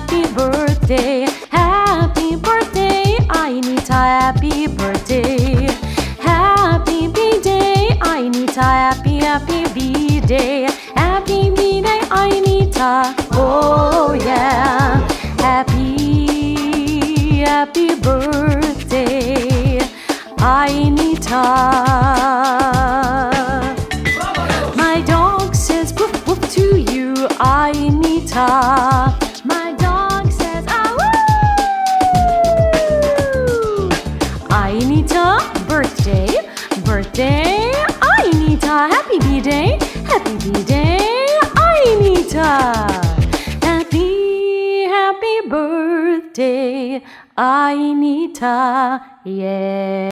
happy birthday, Ainitha, happy b-day, Ainitha, happy b-day, happy b-day, Ainitha, oh yeah, happy birthday, Ainitha. My dog says woof woof to you, Ainitha. My dog says, "Awoo!" Ainitha, birthday, Ainitha, happy birthday, Ainitha, happy birthday, Ainitha, yeah.